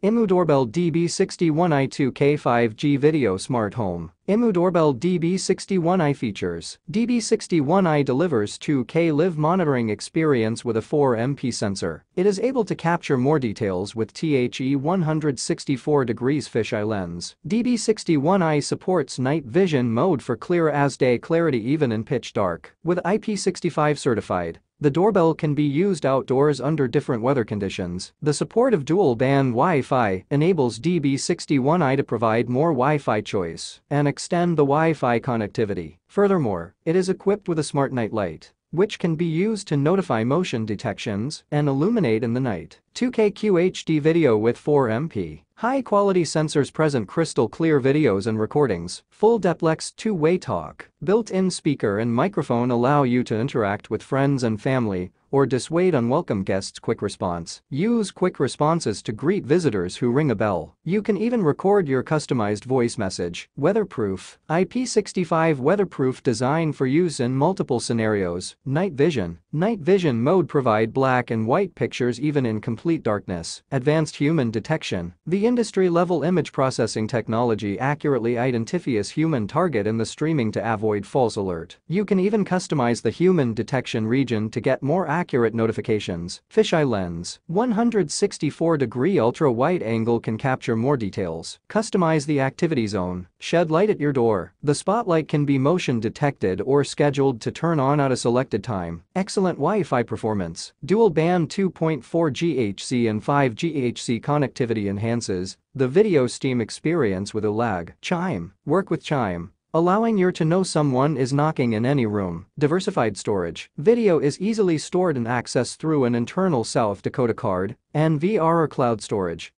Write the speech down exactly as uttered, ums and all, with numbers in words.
I M O U Doorbell D B sixty-one i two K five G Video Smart Home. I M O U Doorbell D B sixty-one i features. D B sixty-one i delivers two K live monitoring experience with a four megapixel sensor. It is able to capture more details with the one hundred sixty-four degrees fisheye lens. D B sixty-one i supports night vision mode for clear as day clarity even in pitch dark. With I P sixty-five certified, the doorbell can be used outdoors under different weather conditions. The support of dual-band Wi-Fi enables D B sixty-one i to provide more Wi-Fi choice and extend the Wi-Fi connectivity. Furthermore, it is equipped with a smart night light, which can be used to notify motion detections and illuminate in the night. two K Q H D video with four megapixel. High-quality sensors present crystal-clear videos and recordings. Full deplex two-way talk. Built-in speaker and microphone allow you to interact with friends and family or dissuade unwelcome guests. Quick response. Use quick responses to greet visitors who ring a bell. You can even record your customized voice message. Weatherproof. I P sixty-five weatherproof design for use in multiple scenarios. Night vision. Night vision mode provide black and white pictures even in complete darkness. Advanced human detection. The industry-level image processing technology accurately identifies human target in the streaming to avoid false alert. You can even customize the human detection region to get more accurate Accurate notifications. Fisheye lens. one hundred sixty-four degree ultra-wide angle can capture more details. Customize the activity zone. Shed light at your door. The spotlight can be motion detected or scheduled to turn on at a selected time. Excellent Wi-Fi performance. Dual band two point four gigahertz and five gigahertz connectivity enhances the video stream experience with a lag. Chime. Work with Chime, allowing you to know someone is knocking in any room. Diversified storage. Video is easily stored and accessed through an internal South Dakota card and V R or cloud storage.